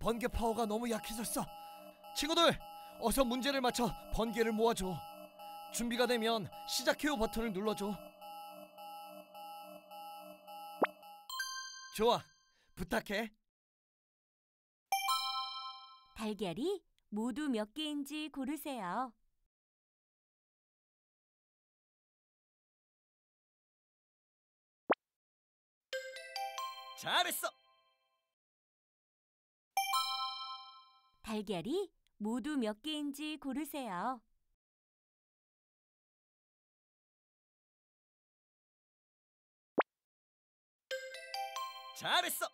번개파워가 너무 약해졌어. 친구들, 어서 문제를 맞춰 번개를 모아줘. 준비가 되면 시작해요 버튼을 눌러줘. 좋아, 부탁해. 달걀이 모두 몇 개인지 고르세요. 잘했어! 달걀이 모두 몇 개인지 고르세요. 잘했어!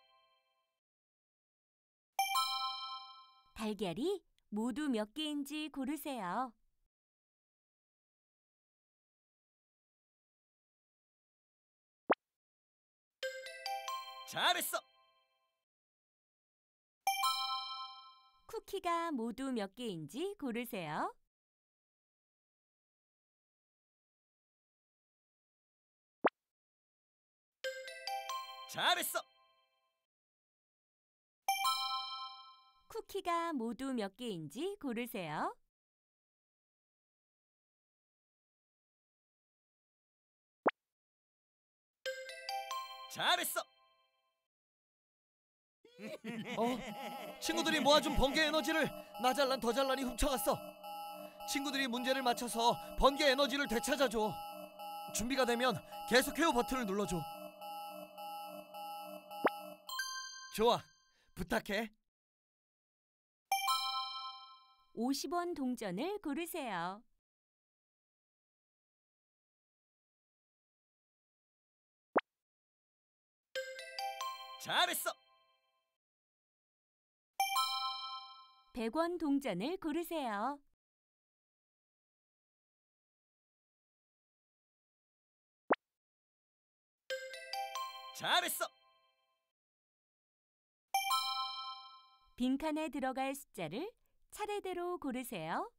달걀이 모두 몇 개인지 고르세요. 잘했어! 쿠키가 모두 몇 개인지 고르세요. 잘했어! 쿠키가 모두 몇 개인지 고르세요. 잘했어! 친구들이 모아준 번개 에너지를 나잘란 더잘란이 훔쳐갔어. 친구들이 문제를 맞춰서 번개 에너지를 되찾아줘. 준비가 되면 계속해요 버튼을 눌러줘. 좋아, 부탁해. 50원 동전을 고르세요. 잘했어! 100원 동전을 고르세요. 잘했어! 빈칸에 들어갈 숫자를 차례대로 고르세요.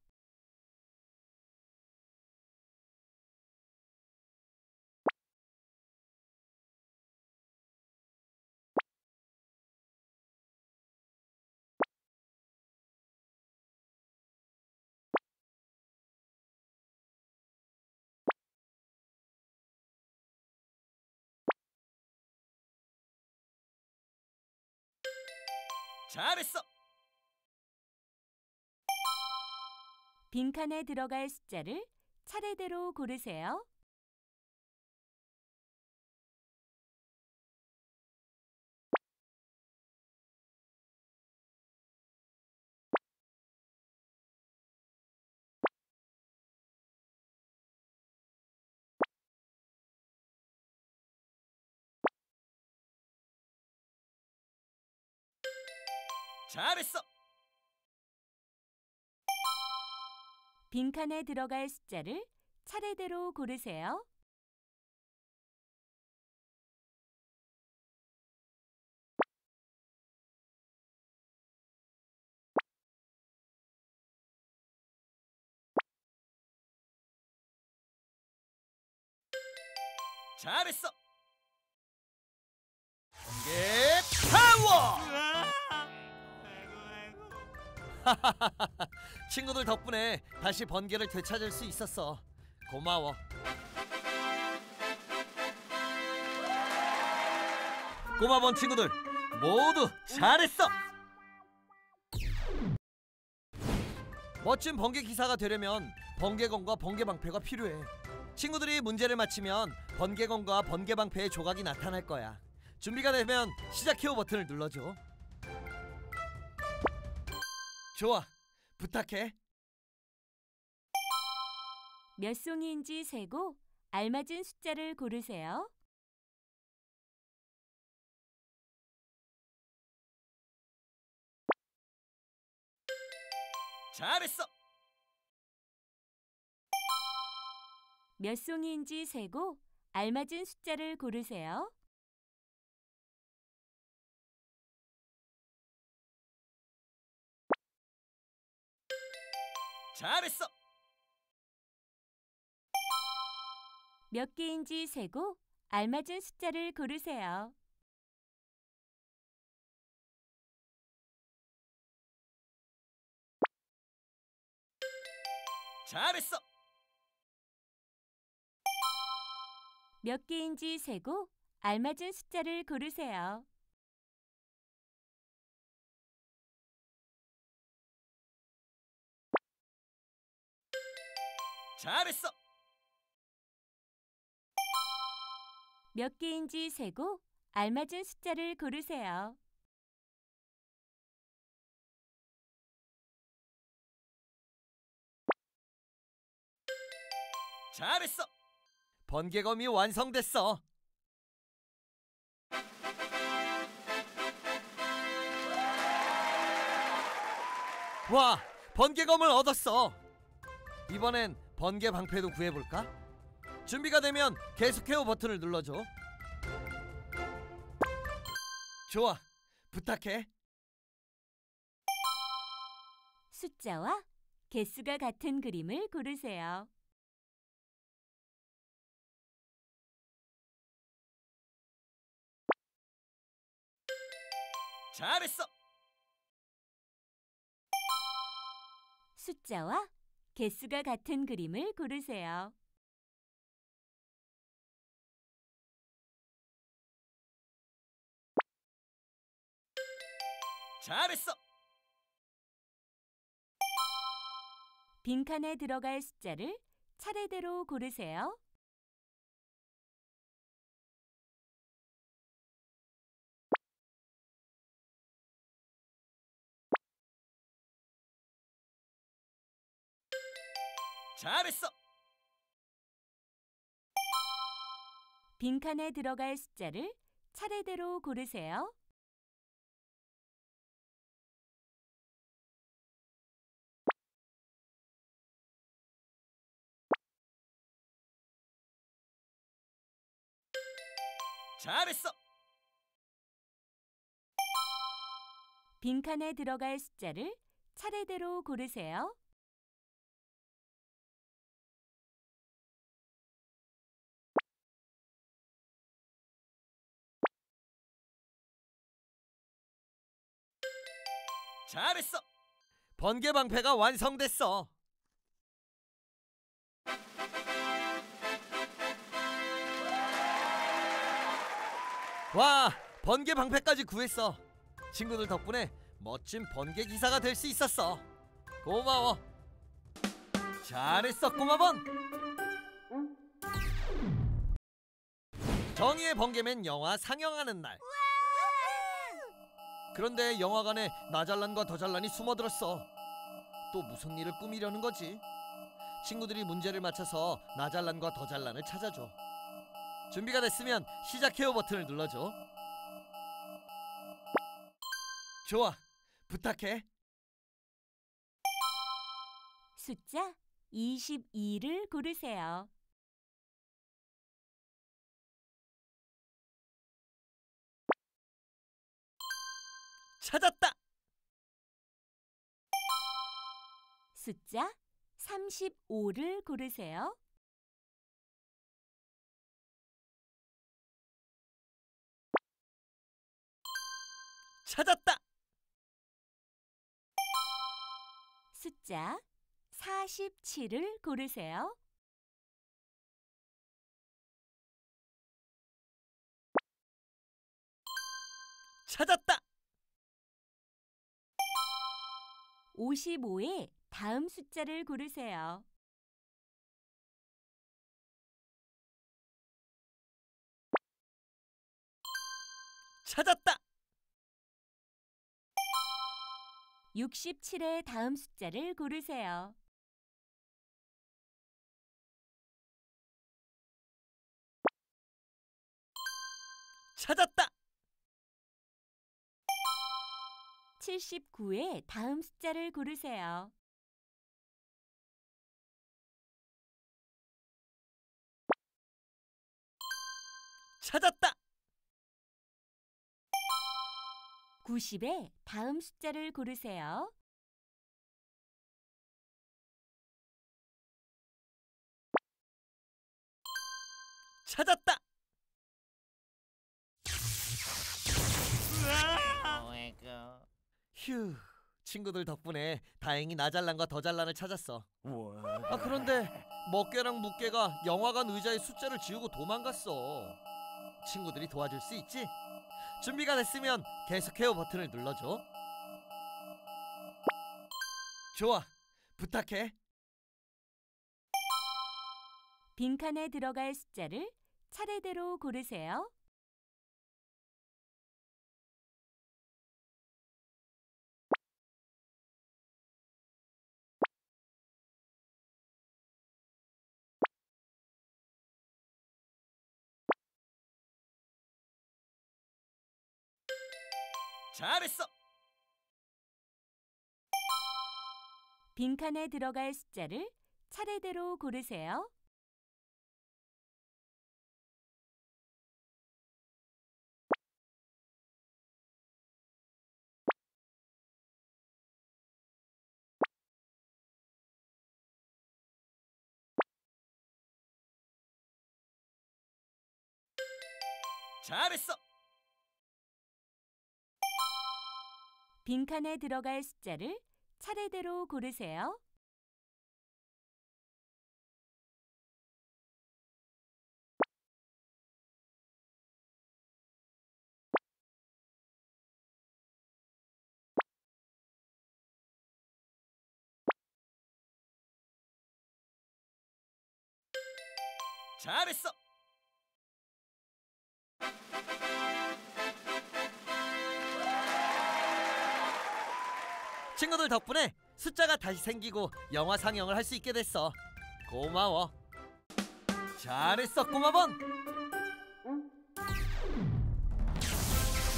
잘했어! 빈칸에 들어갈 숫자를 차례대로 고르세요. 잘했어! 빈칸에 들어갈 숫자를 차례대로 고르세요. 잘했어! 번개파워! 친구들 덕분에 다시 번개를 되찾을 수 있었어. 고마워. 꼬마번 친구들 모두 잘했어. 멋진 번개 기사가 되려면 번개건과 번개방패가 필요해. 친구들이 문제를 맞히면 번개건과 번개방패의 조각이 나타날 거야. 준비가 되면 시작해요 버튼을 눌러줘. 좋아, 부탁해. 몇 송이인지 세고 알맞은 숫자를 고르세요. 잘했어! 몇 송이인지 세고 알맞은 숫자를 고르세요. 잘했어! 몇 개인지 세고 알맞은 숫자를 고르세요. 잘했어! 몇 개인지 세고 알맞은 숫자를 고르세요. 잘했어! 몇 개인지 세고 알맞은 숫자를 고르세요. 잘했어! 번개검이 완성됐어! 와! 번개검을 얻었어! 이번엔 번개 방패도 구해볼까? 준비가 되면 계속 헤어 버튼을 눌러줘. 좋아, 부탁해. 숫자와 개수가 같은 그림을 고르세요. 잘했어! 숫자와 개수가 같은 그림을 고르세요. 잘했어! 빈칸에 들어갈 숫자를 차례대로 고르세요. 잘했어! 빈칸에 들어갈 숫자를 차례대로 고르세요. 잘했어! 빈칸에 들어갈 숫자를 차례대로 고르세요. 잘했어! 번개 방패가 완성됐어! 와! 번개 방패까지 구했어! 친구들 덕분에 멋진 번개 기사가 될 수 있었어! 고마워! 잘했어, 꼬마번! 정의의 번개맨 영화 상영하는 날! 그런데 영화관에 나잘란과 더잘란이 숨어들었어. 또 무슨 일을 꾸미려는 거지? 친구들이 문제를 맞춰서 나잘란과 더잘란을 찾아줘. 준비가 됐으면 시작해요 버튼을 눌러줘. 좋아, 부탁해. 숫자 22를 고르세요. 찾았다! 숫자 35를 고르세요. 찾았다! 숫자 47을 고르세요. 찾았다! 55의 다음 숫자를 고르세요. 찾았다! 67의 다음 숫자를 고르세요. 찾았다! 79의 다음 숫자를 고르세요. 찾았다! 90의 다음 숫자를 고르세요. 찾았다! 으아! 휴, 친구들 덕분에 다행히 나잘란과 더잘란을 찾았어. 우와. 아, 그런데 먹개랑 묵개가 영화관 의자에 숫자를 지우고 도망갔어. 친구들이 도와줄 수 있지? 준비가 됐으면 계속 헤어 버튼을 눌러줘. 좋아, 부탁해. 빈칸에 들어갈 숫자를 차례대로 고르세요. 잘했어! 빈칸에 들어갈 숫자를 차례대로 고르세요. 잘했어! 빈칸에 들어갈 숫자를 차례대로 고르세요. 잘했어! 친구들 덕분에 숫자가 다시 생기고 영화 상영을 할 수 있게 됐어. 고마워. 잘했어, 꼬마번.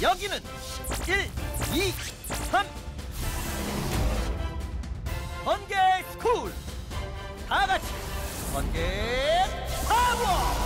여기는 123 번개스쿨. 다 같이 번개파워.